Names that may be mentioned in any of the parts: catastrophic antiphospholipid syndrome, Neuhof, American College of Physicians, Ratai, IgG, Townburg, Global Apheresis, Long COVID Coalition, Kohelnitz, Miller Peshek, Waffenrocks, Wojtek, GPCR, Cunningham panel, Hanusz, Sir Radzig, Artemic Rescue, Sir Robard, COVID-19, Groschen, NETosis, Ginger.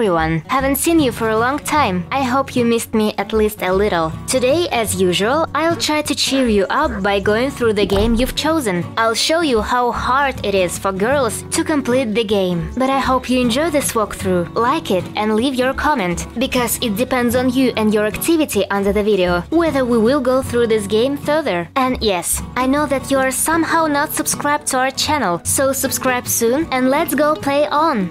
everyone. Haven't seen you for a long time. I hope you missed me at least a little. Today, as usual, I'll try to cheer you up by going through the game you've chosen. I'll show you how hard it is for girls to complete the game. But I hope you enjoy this walkthrough, like it and leave your comment, because it depends on you and your activity under the video, whether we will go through this game further. And yes, I know that you are somehow not subscribed to our channel, so subscribe soon and let's go play on!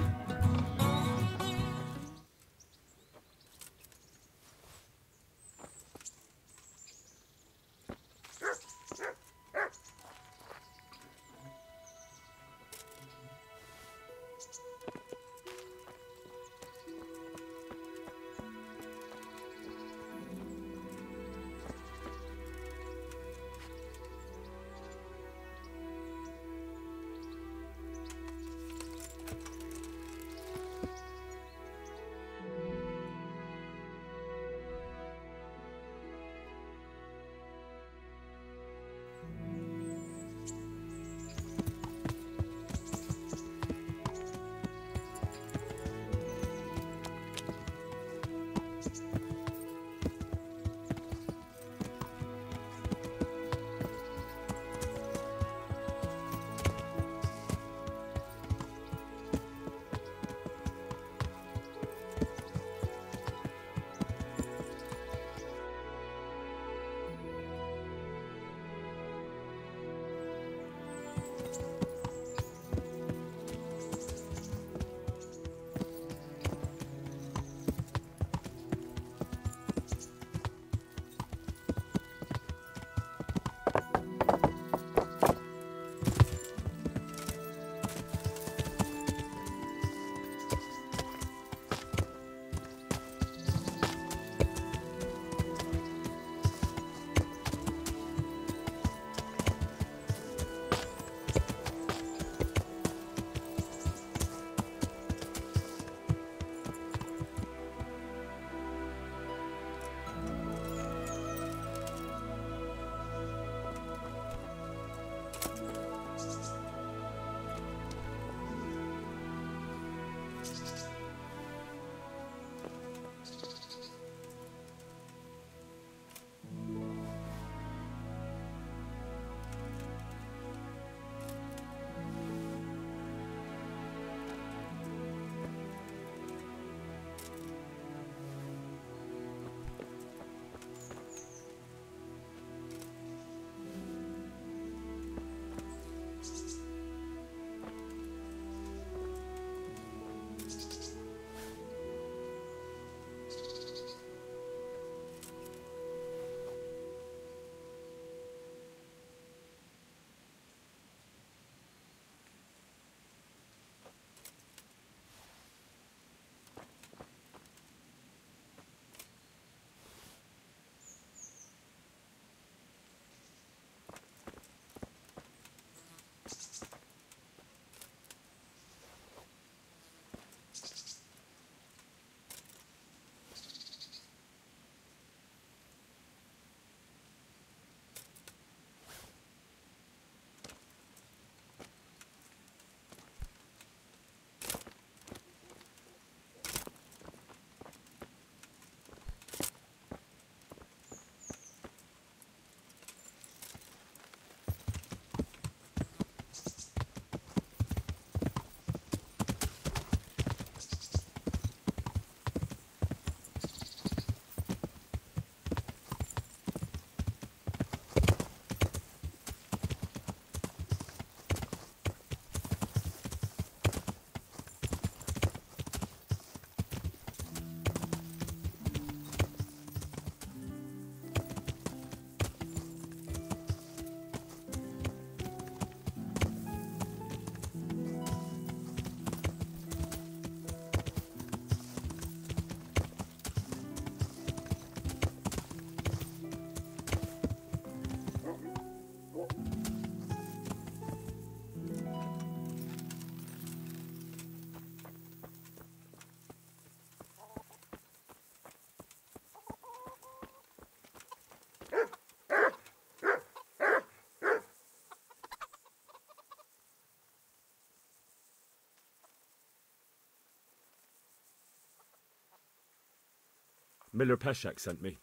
Miller Peshek sent me.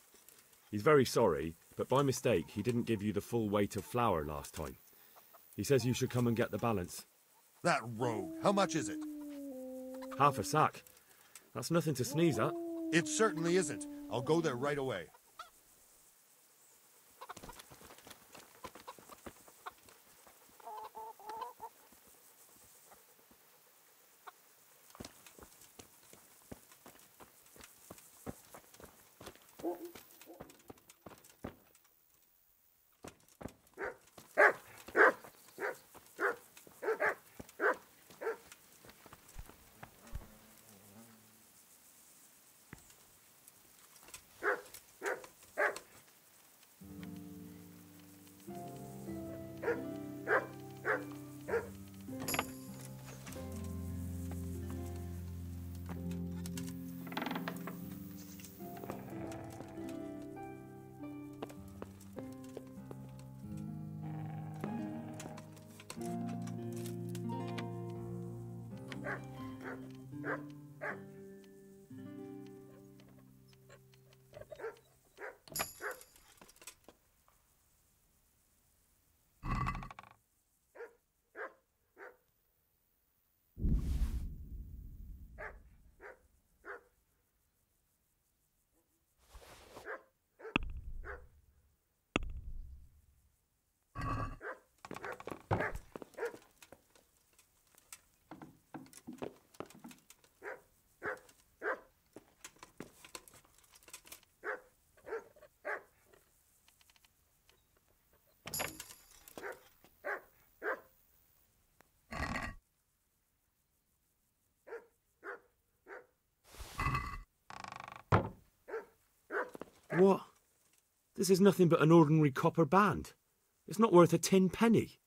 He's very sorry, but by mistake he didn't give you the full weight of flour last time. He says you should come and get the balance. That rogue, how much is it? Half a sack. That's nothing to sneeze at. It certainly isn't. I'll go there right away. What? This is nothing but an ordinary copper band. It's not worth a tin penny.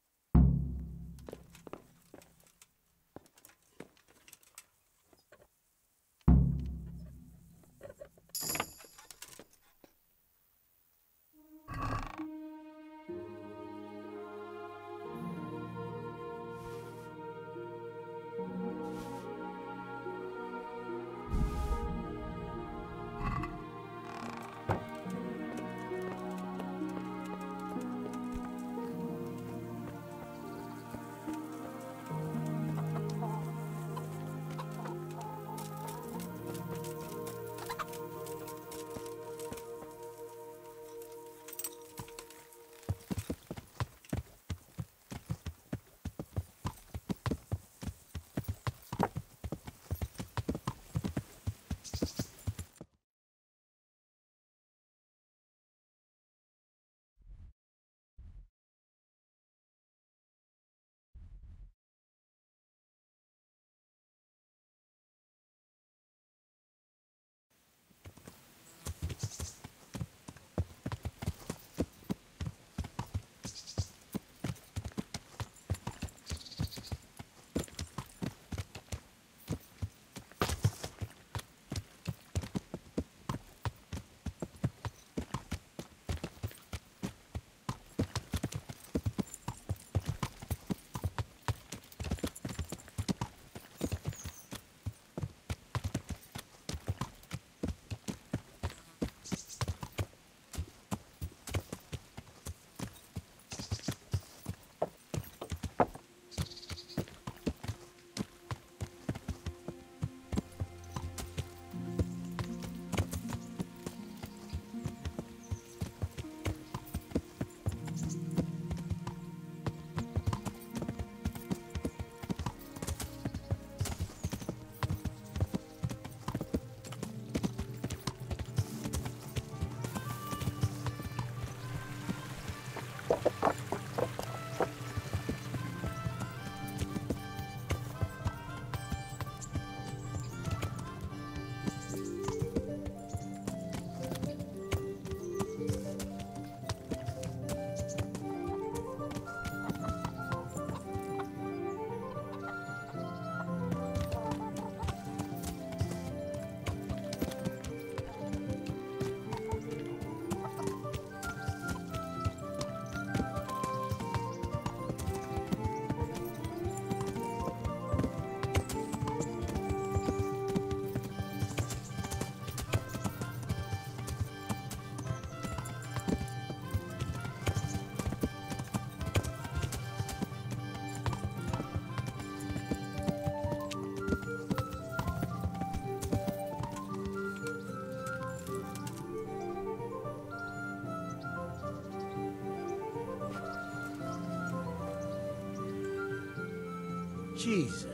Jesus.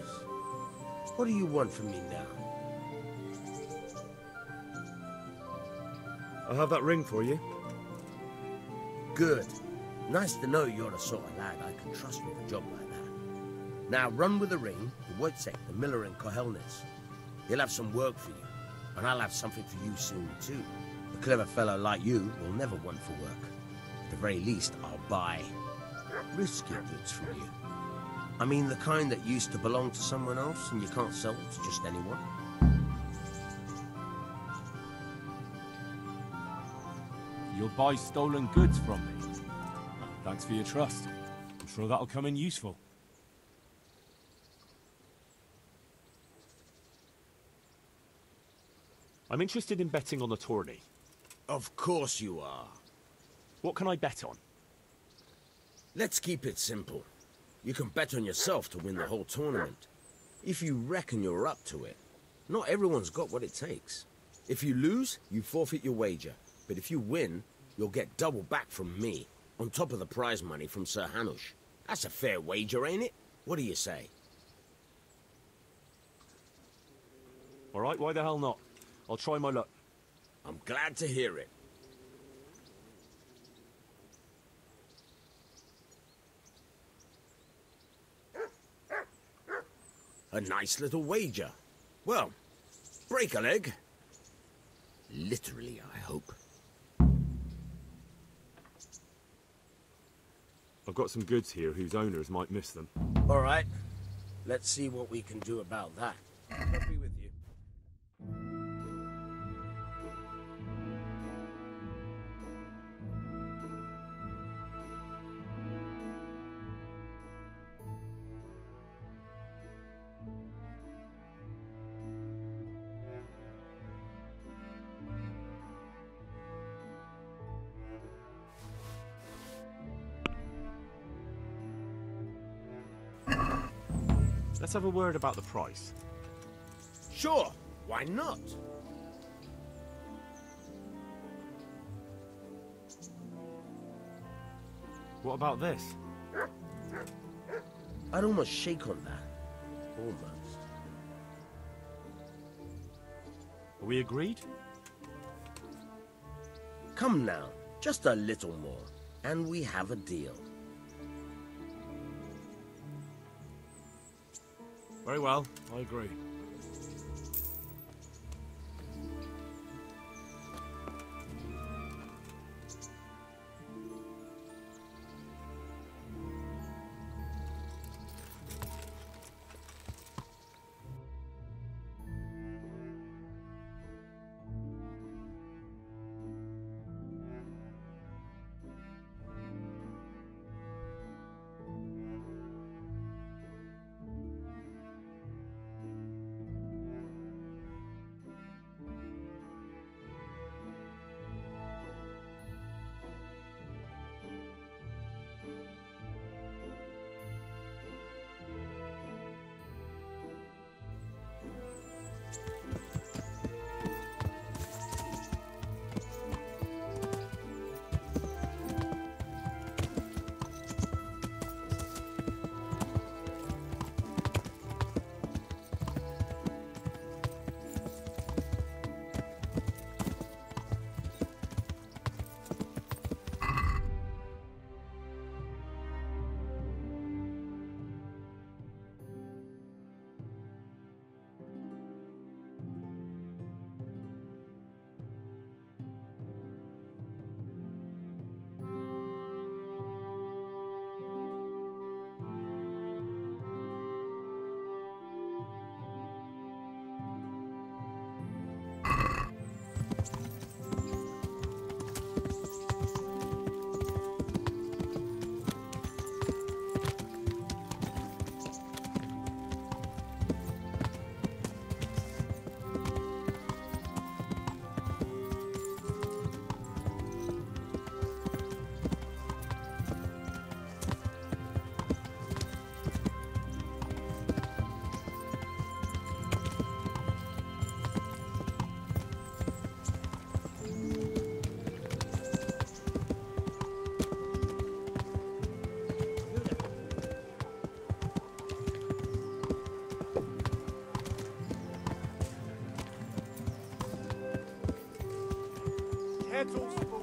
What do you want from me now? I'll have that ring for you. Good. Nice to know you're the sort of lad I can trust with a job like that. Now run with the ring to Wojtek, the miller in Kohelnitz. He'll have some work for you, and I'll have something for you soon too. A clever fellow like you will never want for work. At the very least, I'll buy risky goods from you. I mean the kind that used to belong to someone else and you can't sell it to just anyone. You'll buy stolen goods from me. Thanks for your trust. I'm sure that'll come in useful. I'm interested in betting on the tourney. Of course you are. What can I bet on? Let's keep it simple. You can bet on yourself to win the whole tournament. If you reckon you're up to it. Not everyone's got what it takes. If you lose, you forfeit your wager. But if you win, you'll get double back from me, on top of the prize money from Sir Hanusz. That's a fair wager, ain't it? What do you say? All right, why the hell not? I'll try my luck. I'm glad to hear it. A nice little wager. Well, break a leg. Literally, I hope. I've got some goods here whose owners might miss them. All right. Let's see what we can do about that. I'll be with you. Let's have a word about the price. Sure, why not? What about this? I'd almost shake on that. Almost. Are we agreed? Come now, just a little more, and we have a deal. Very well, I agree. petals for water.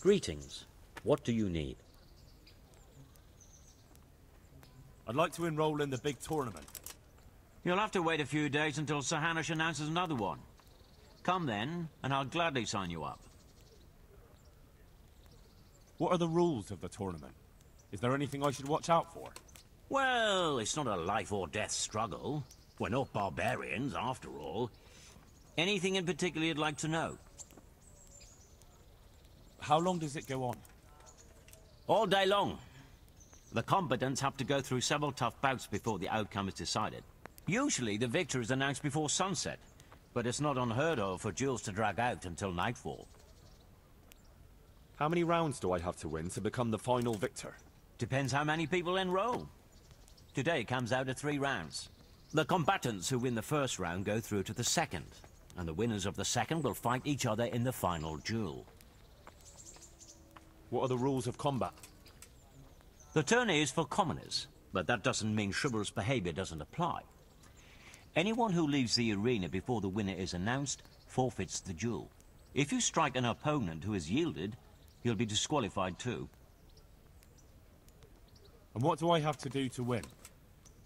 Greetings. What do you need? I'd like to enroll in the big tournament. You'll have to wait a few days until Sir Hanusz announces another one. Come then, and I'll gladly sign you up. What are the rules of the tournament? Is there anything I should watch out for? Well, it's not a life or death struggle. We're not barbarians, after all. Anything in particular you'd like to know? How long does it go on? All day long. The combatants have to go through several tough bouts before the outcome is decided. Usually the victor is announced before sunset, but it's not unheard of for duels to drag out until nightfall. How many rounds do I have to win to become the final victor? Depends how many people enroll. Today it comes out at 3 rounds. The combatants who win the first round go through to the second, and the winners of the second will fight each other in the final duel. What are the rules of combat? The tourney is for commoners, but that doesn't mean chivalrous behavior doesn't apply. Anyone who leaves the arena before the winner is announced forfeits the duel. If you strike an opponent who has yielded, you'll be disqualified too. And what do I have to do to win?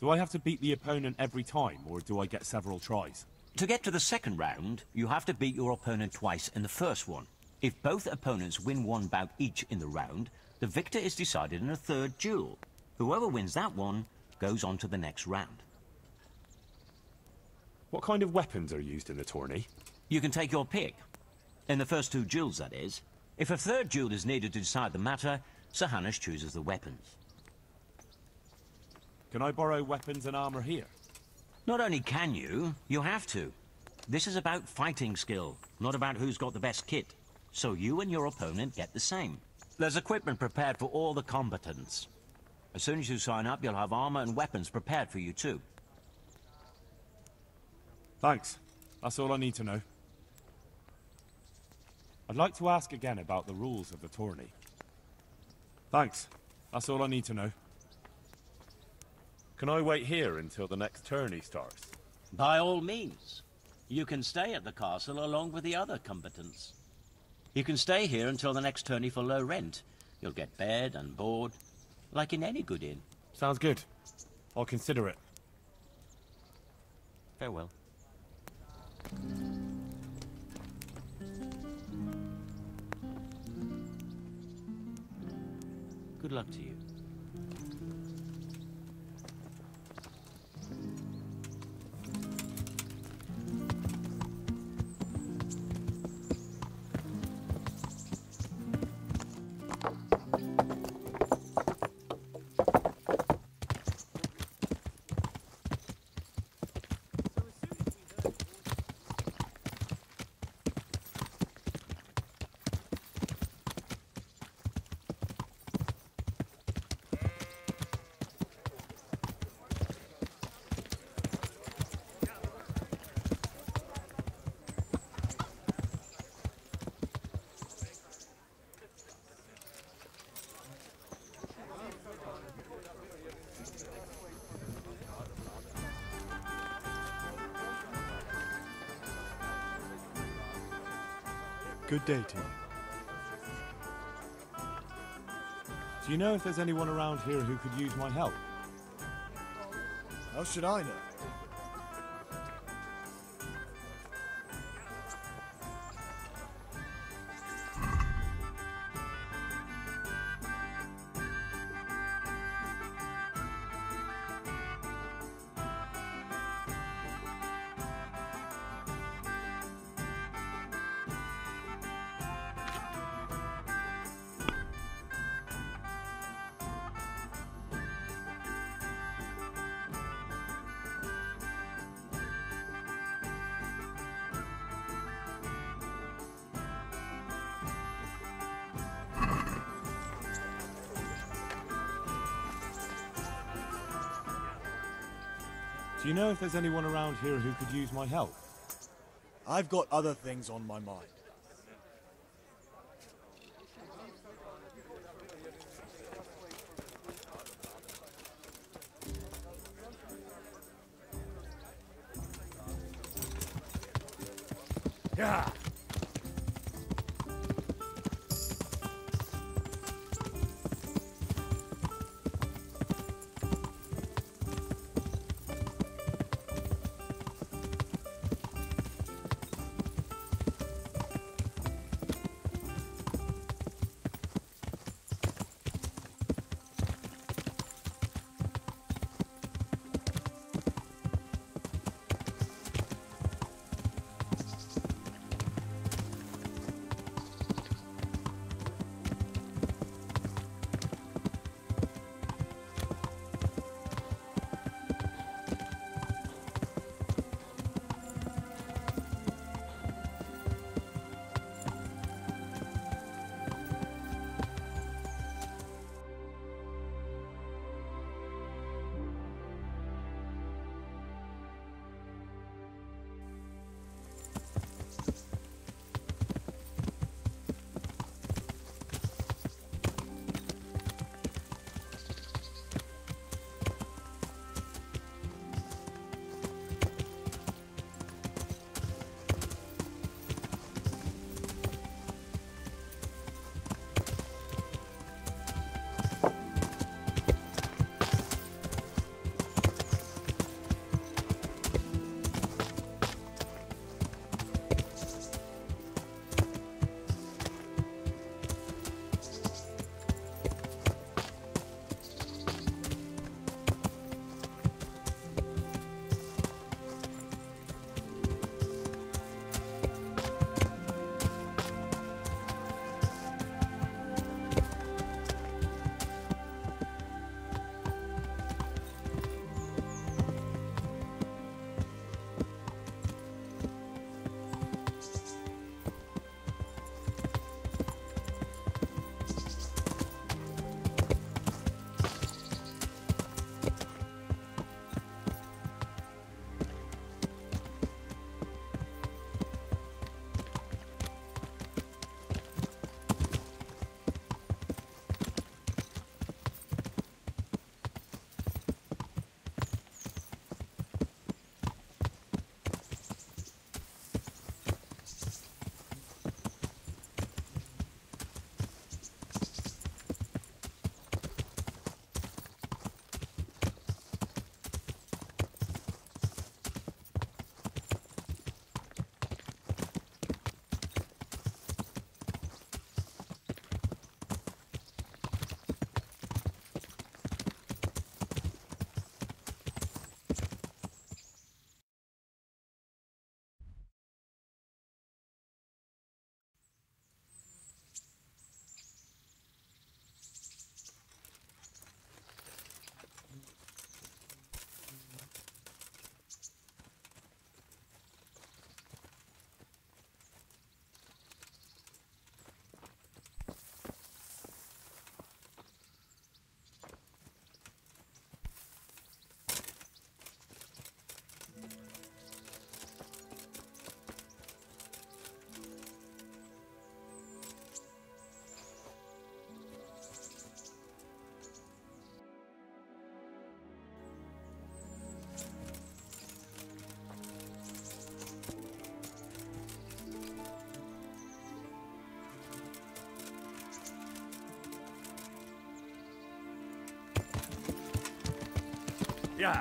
Do I have to beat the opponent every time, or do I get several tries? To get to the second round, you have to beat your opponent twice in the first one. If both opponents win one bout each in the round, the victor is decided in a third duel. Whoever wins that one goes on to the next round. What kind of weapons are used in the tourney? You can take your pick. In the first 2 duels, that is. If a third duel is needed to decide the matter, Sir Hanusz chooses the weapons. Can I borrow weapons and armor here? Not only can you, you have to. This is about fighting skill, not about who's got the best kit. So you and your opponent get the same. There's equipment prepared for all the combatants. As soon as you sign up, you'll have armor and weapons prepared for you too. Thanks. That's all I need to know. I'd like to ask again about the rules of the tourney. Thanks. That's all I need to know. Can I wait here until the next tourney starts? By all means. You can stay at the castle along with the other combatants. You can stay here until the next tourney for low rent. You'll get bed and board, like in any good inn. Sounds good. I'll consider it. Farewell. Good luck to you. Good day to you. Do you know if there's anyone around here who could use my help? How should I know? Do you know if there's anyone around here who could use my help? I've got other things on my mind. Yeah. Yeah.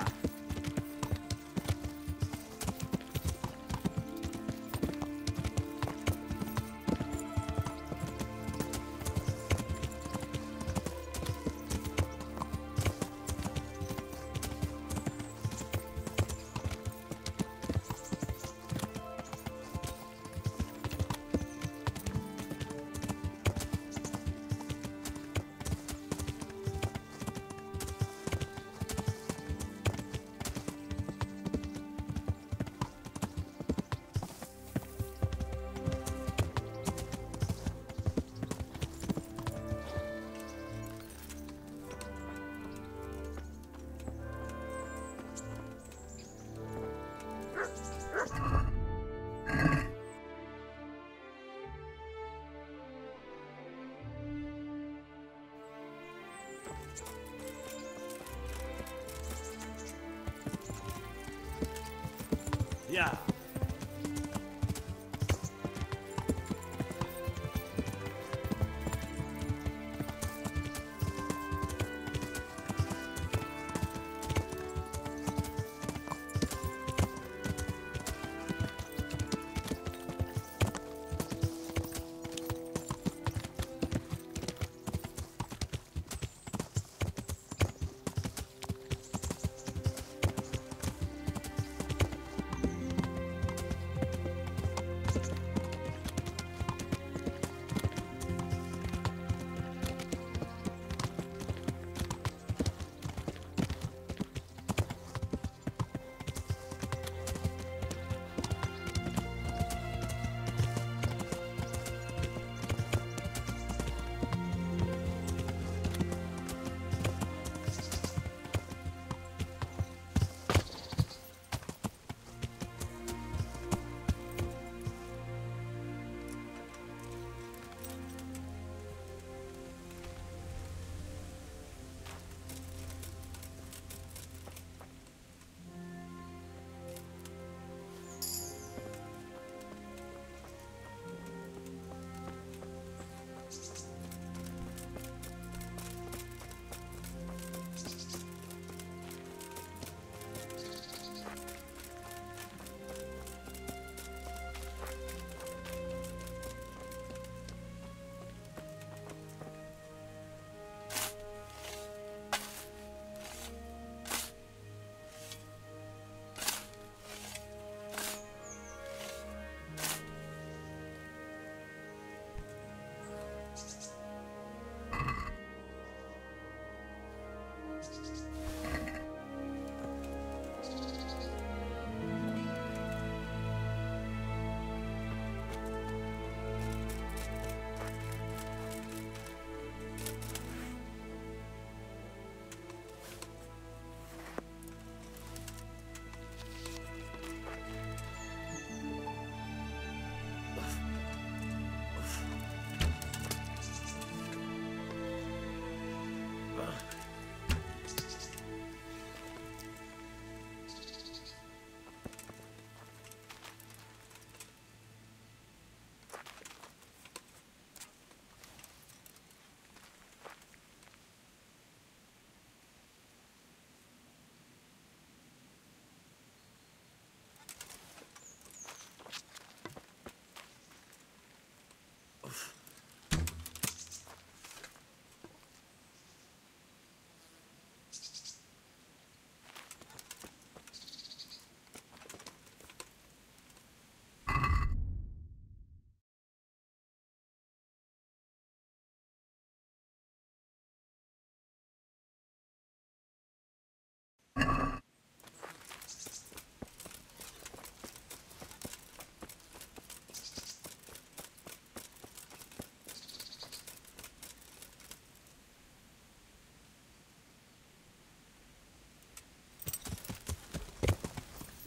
Yeah.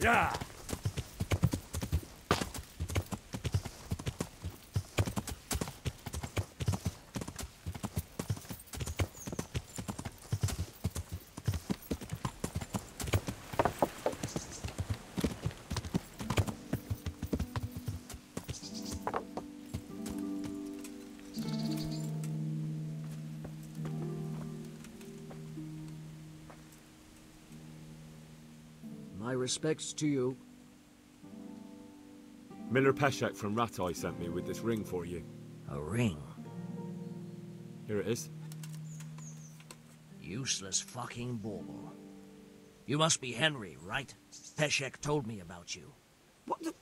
Yeah. respects to you. Miller Peshek from Ratai sent me with this ring for you. A ring? Here it is. Useless fucking bauble. You must be Henry, right? Peshek told me about you. What the...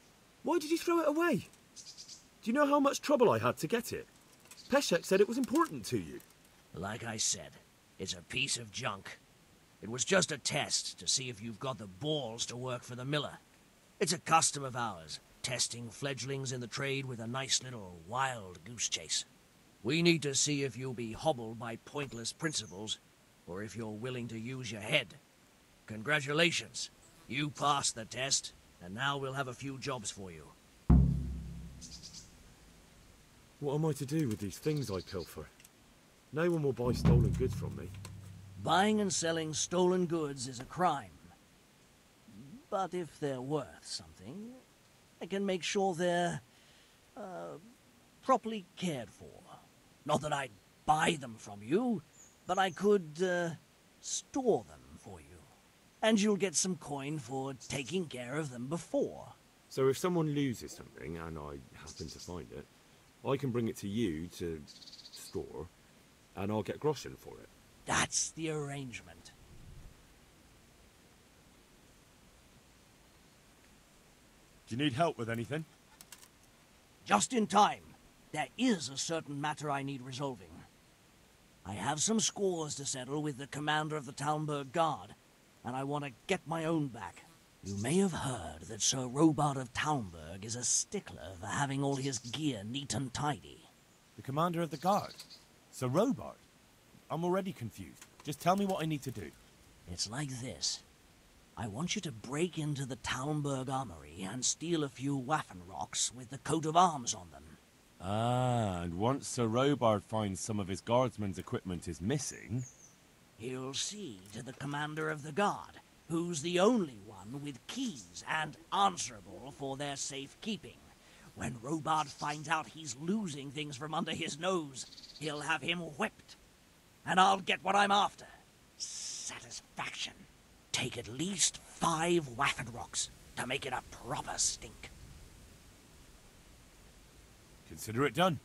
Why did you throw it away? Do you know how much trouble I had to get it? Peshek said it was important to you. Like I said, it's a piece of junk. It was just a test to see if you've got the balls to work for the miller. It's a custom of ours, testing fledglings in the trade with a nice little wild goose chase. We need to see if you'll be hobbled by pointless principles, or if you're willing to use your head. Congratulations. You passed the test, and now we'll have a few jobs for you. What am I to do with these things I pilfer? No one will buy stolen goods from me. Buying and selling stolen goods is a crime. But if they're worth something, I can make sure they're properly cared for. Not that I'd buy them from you, but I could store them for you. And you'll get some coin for taking care of them before. So if someone loses something, and I happen to find it, I can bring it to you to store, and I'll get Groschen for it. That's the arrangement. Do you need help with anything? Just in time. There is a certain matter I need resolving. I have some scores to settle with the commander of the Townburg Guard, and I want to get my own back. You may have heard that Sir Robard of Townburg is a stickler for having all his gear neat and tidy. The commander of the Guard? Sir Robard? I'm already confused. Just tell me what I need to do. It's like this. I want you to break into the Townburg armory and steal a few Waffenrocks with the coat of arms on them. Ah, and once Sir Robard finds some of his guardsmen's equipment is missing... He'll see to the commander of the guard, who's the only one with keys and answerable for their safekeeping. When Robard finds out he's losing things from under his nose, he'll have him whipped. And I'll get what I'm after. Satisfaction. Take at least 5 Waffenrocks to make it a proper stink. Consider it done.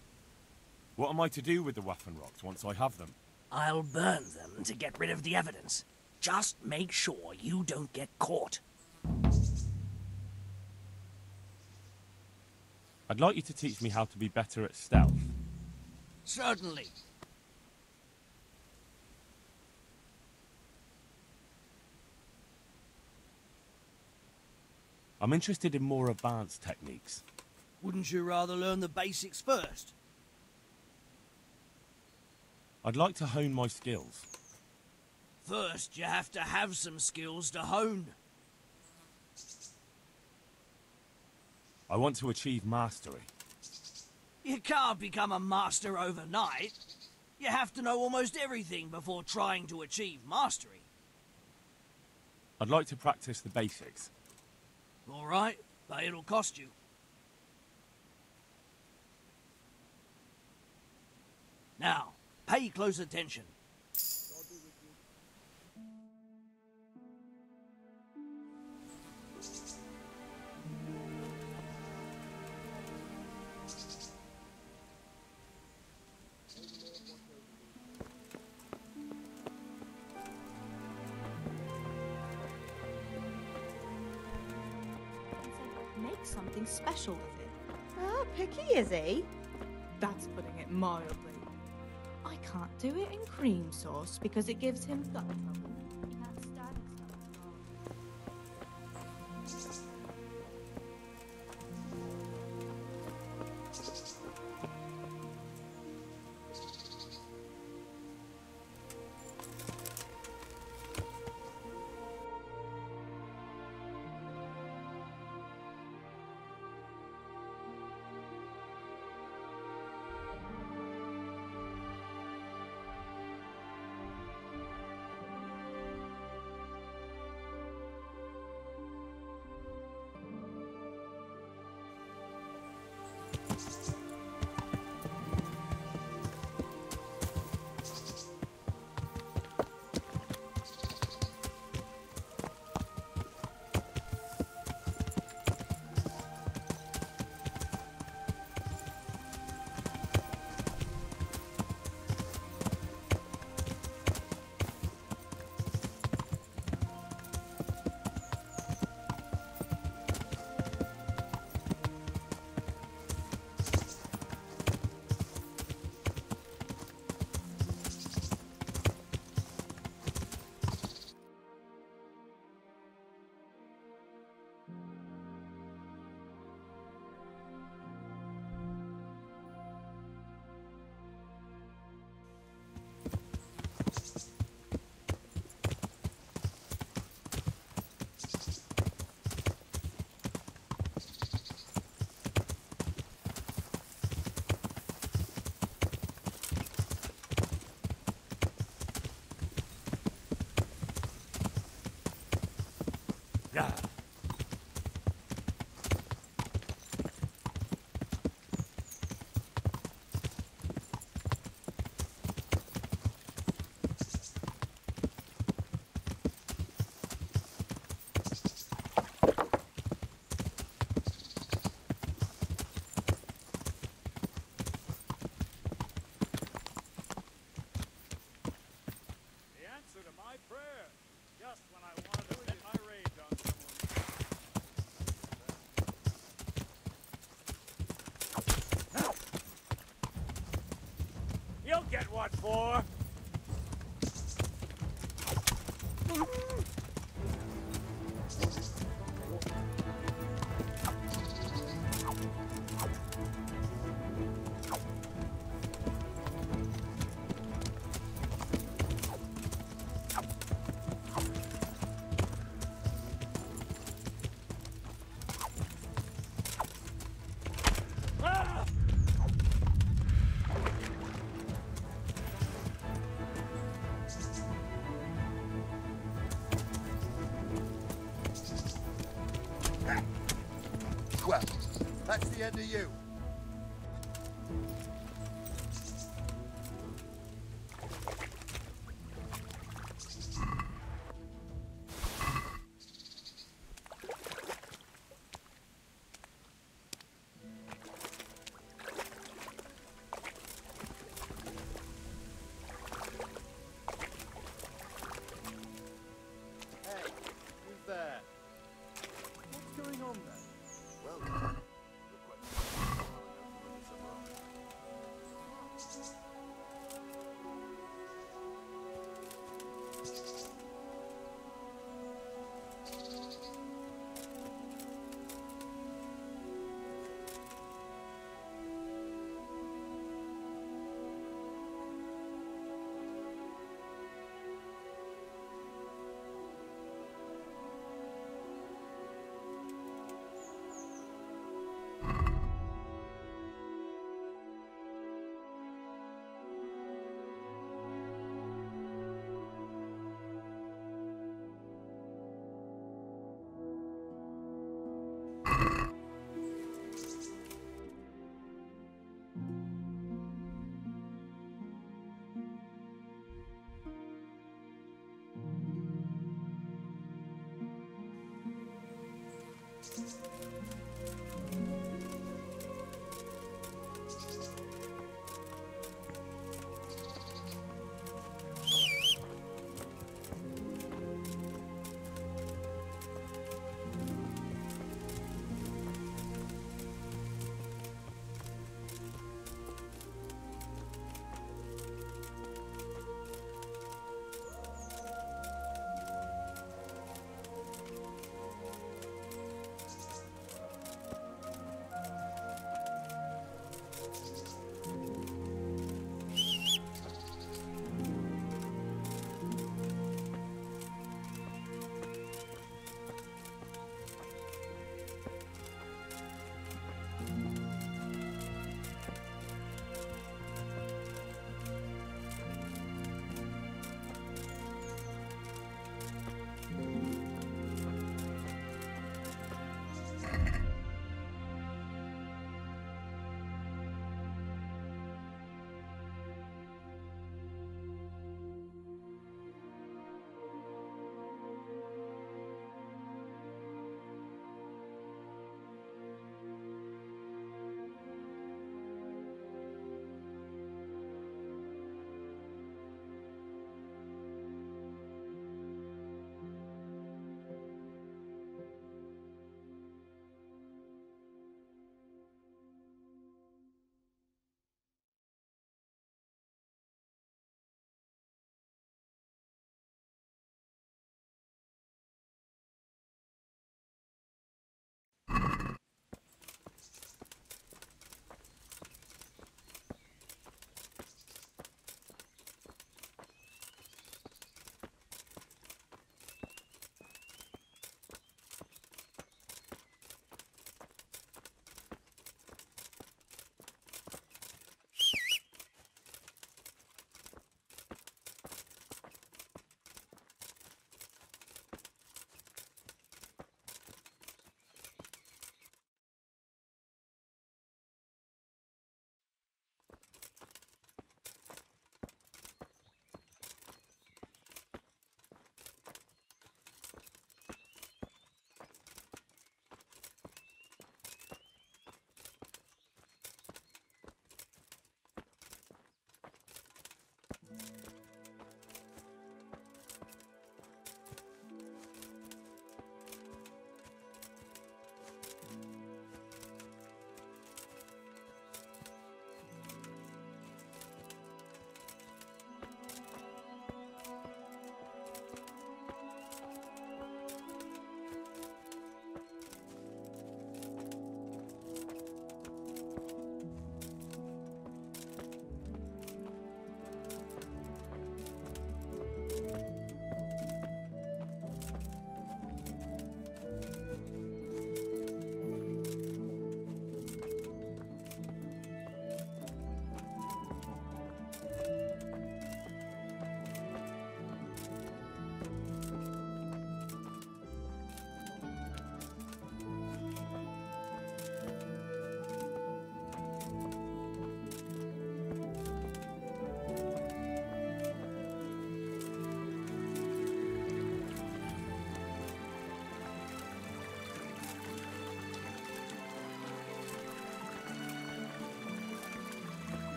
What am I to do with the Waffenrocks once I have them? I'll burn them to get rid of the evidence. Just make sure you don't get caught. I'd like you to teach me how to be better at stealth. Certainly. I'm interested in more advanced techniques. Wouldn't you rather learn the basics first? I'd like to hone my skills. First, you have to have some skills to hone. I want to achieve mastery. You can't become a master overnight. You have to know almost everything before trying to achieve mastery. I'd like to practice the basics. All right, but it'll cost you. Now, pay close attention. Something special with it. Ah, picky is he? That's putting it mildly. I can't do it in cream sauce because it gives him gut trouble. He can't stand stuff. Yeah. Get what for? That's the end of you. What's going on there? Well done.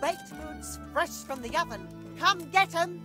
baked foods fresh from the oven. Come get 'em!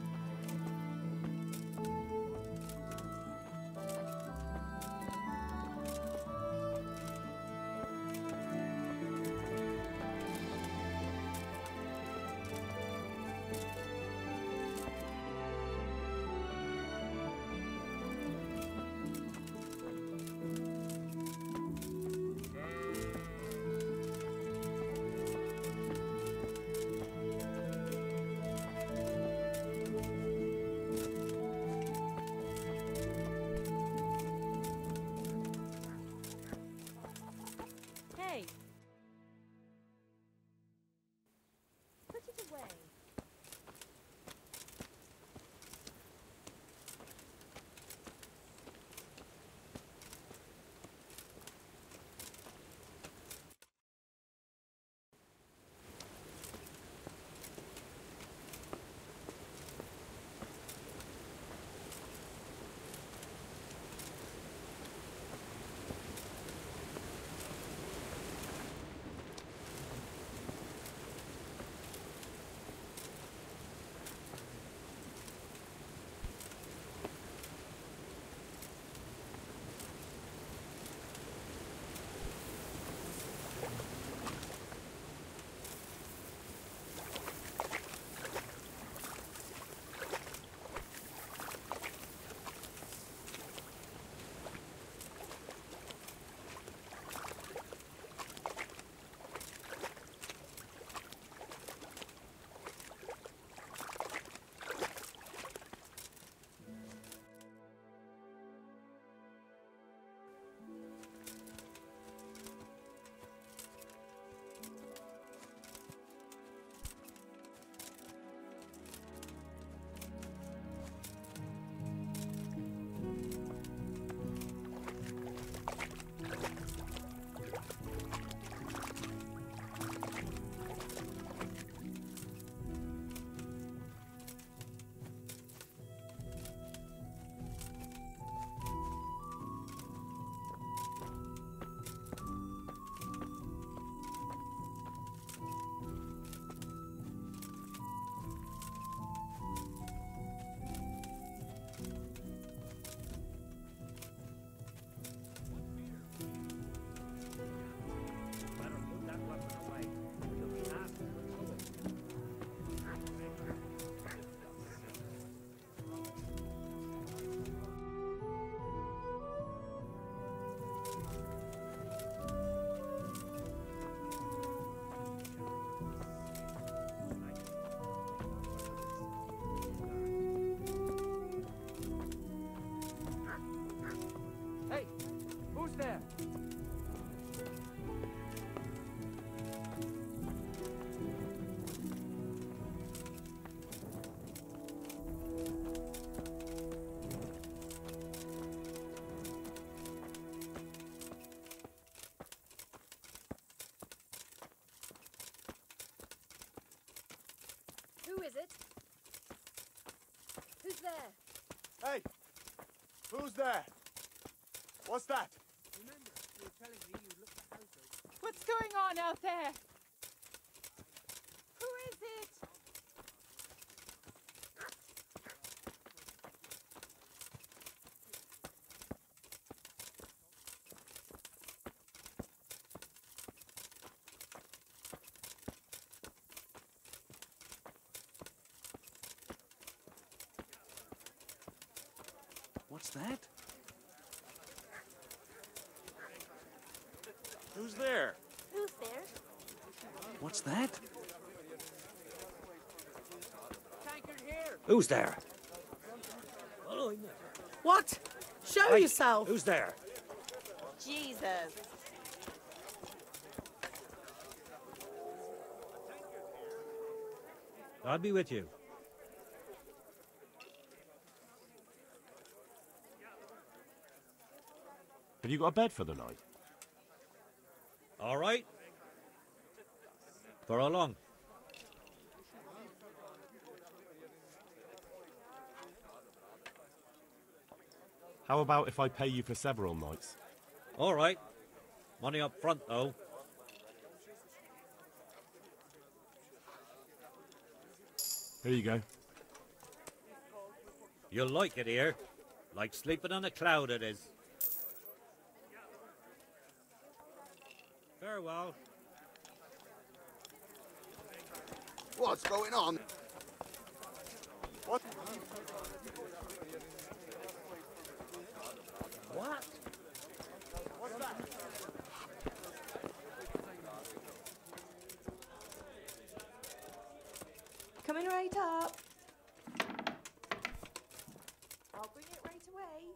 Who's there? Hey! Who's there? What's that? Remember, you were telling me you looked at houses. What's going on out there? Who is it? What's that? Who's there? Who's there? What's that? Here. Who's there? What? Show Wait. Yourself. Who's there? Jesus. God be with you. Have you got a bed for the night? All right. For how long? How about if I pay you for several nights? All right. Money up front, though. Here you go. You'll like it here. Like sleeping on a cloud it is. Farewell. What's going on? What? What? What's that? Coming right up. I'll bring it right away.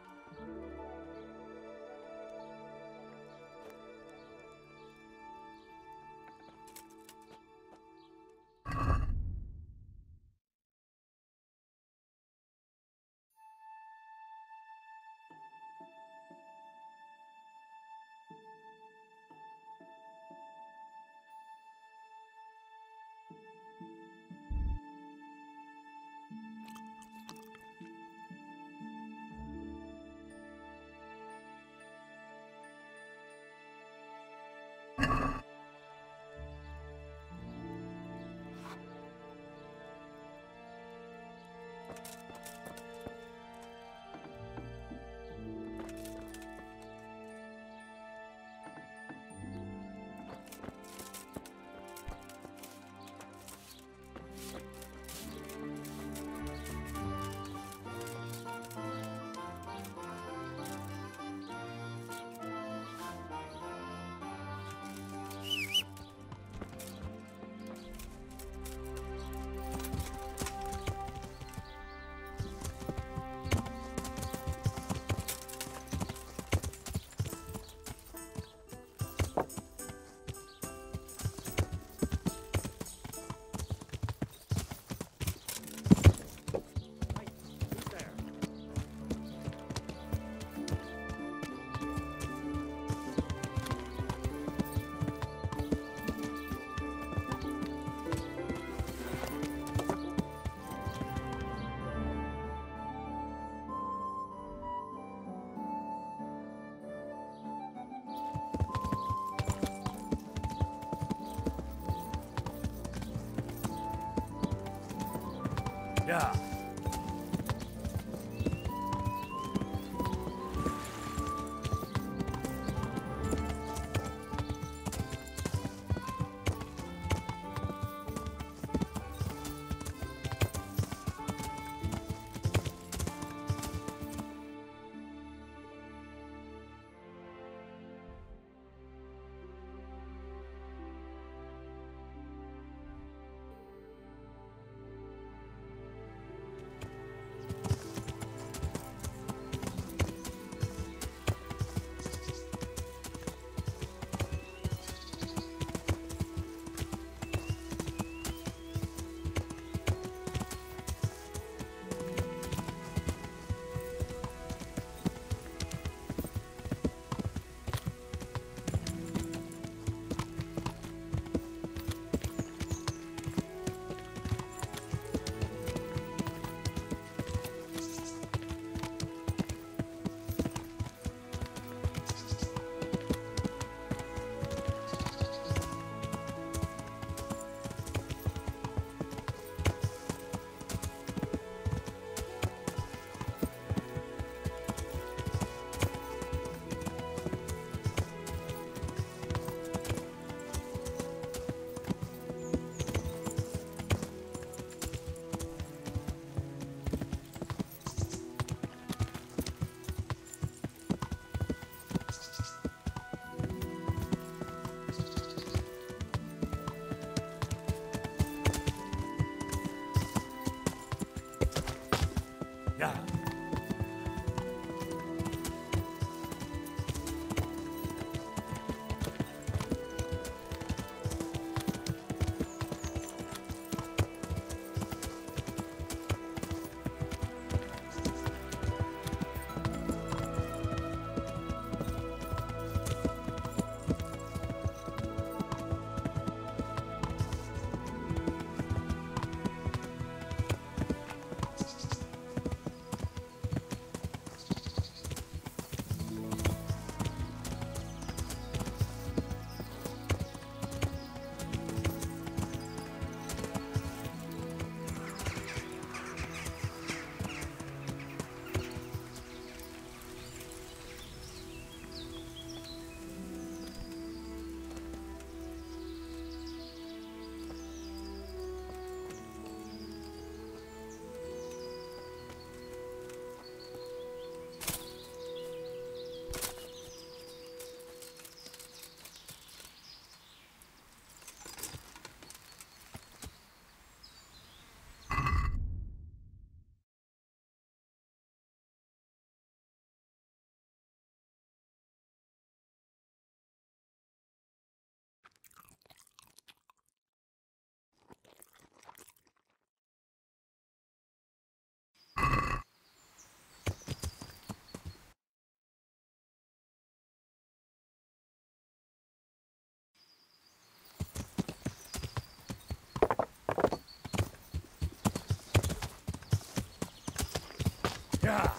Ja. Yeah.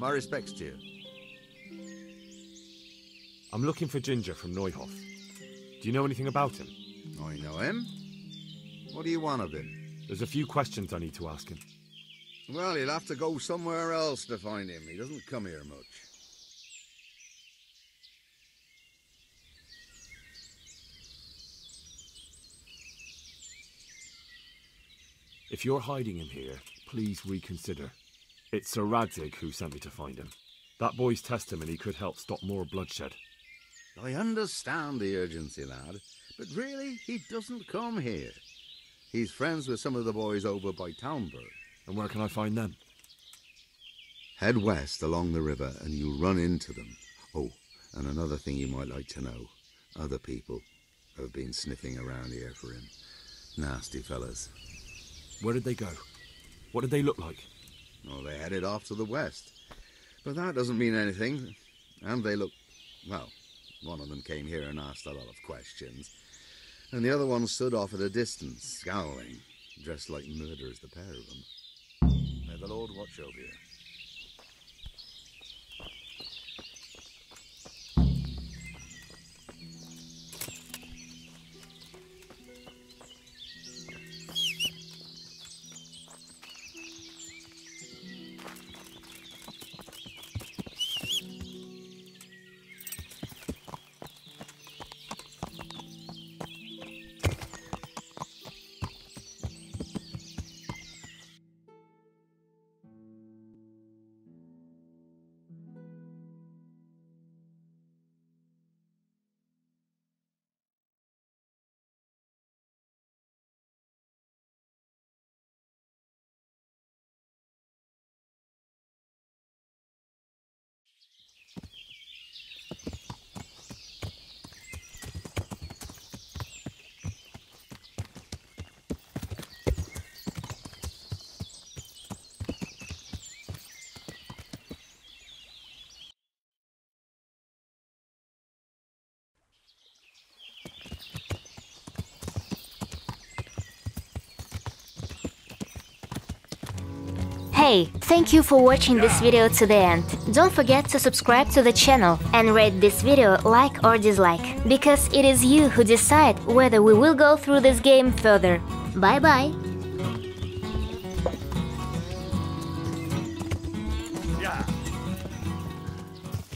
My respects to you. I'm looking for Ginger from Neuhof. Do you know anything about him? I know him. What do you want of him? There's a few questions I need to ask him. Well, you'll have to go somewhere else to find him. He doesn't come here much. If you're hiding him here, please reconsider. It's Sir Radzig who sent me to find him. That boy's testimony could help stop more bloodshed. I understand the urgency, lad, but really, he doesn't come here. He's friends with some of the boys over by Townburg. And where can I find them? Head west along the river and you'll run into them. Oh, and another thing you might like to know. Other people have been sniffing around here for him. Nasty fellas. Where did they go? What did they look like? Well, they headed off to the west. But that doesn't mean anything. And they look... well, one of them came here and asked a lot of questions. And the other one stood off at a distance, scowling, dressed like murderers, the pair of them. May the Lord watch over you. Hey, thank you for watching this video to the end. Don't forget to subscribe to the channel and rate this video like or dislike, because it is you who decide whether we will go through this game further. Bye bye!